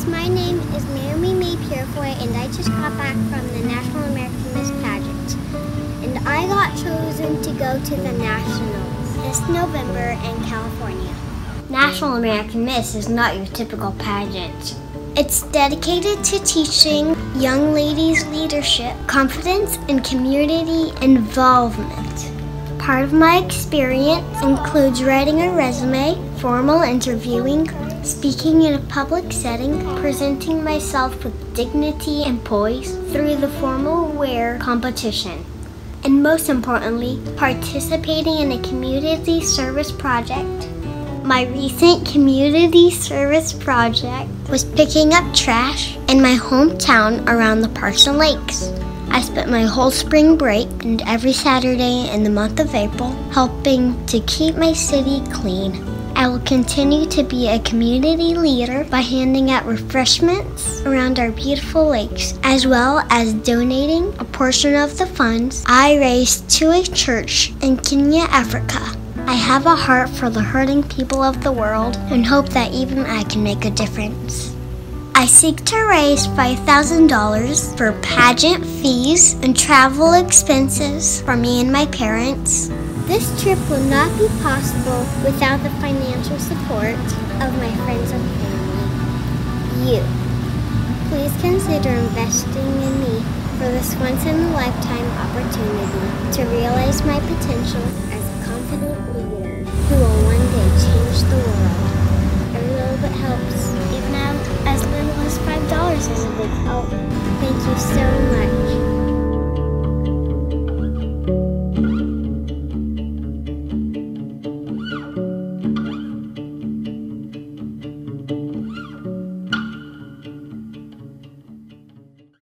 Miss, my name is Naomi Mae Purifoy, and I just got back from the National American Miss pageant. And I got chosen to go to the Nationals this November in California. National American Miss is not your typical pageant. It's dedicated to teaching young ladies leadership, confidence, and community involvement. Part of my experience includes writing a resume, formal interviewing, speaking in a public setting, presenting myself with dignity and poise through the formal wear competition, and most importantly, participating in a community service project. My recent community service project was picking up trash in my hometown around the parks and lakes. I spent my whole spring break and every Saturday in the month of April helping to keep my city clean. I will continue to be a community leader by handing out refreshments around our beautiful lakes, as well as donating a portion of the funds I raised to a church in Kenya, Africa. I have a heart for the hurting people of the world and hope that even I can make a difference. I seek to raise $5,000 for pageant fees and travel expenses for me and my parents. This trip will not be possible without the financial support of my friends and family. You. Please consider investing in me for this once-in-a-lifetime opportunity to realize my potential as a confident leader who will one day change the world. Every little bit helps. Even as little as $5 is a big help. Thank you so much.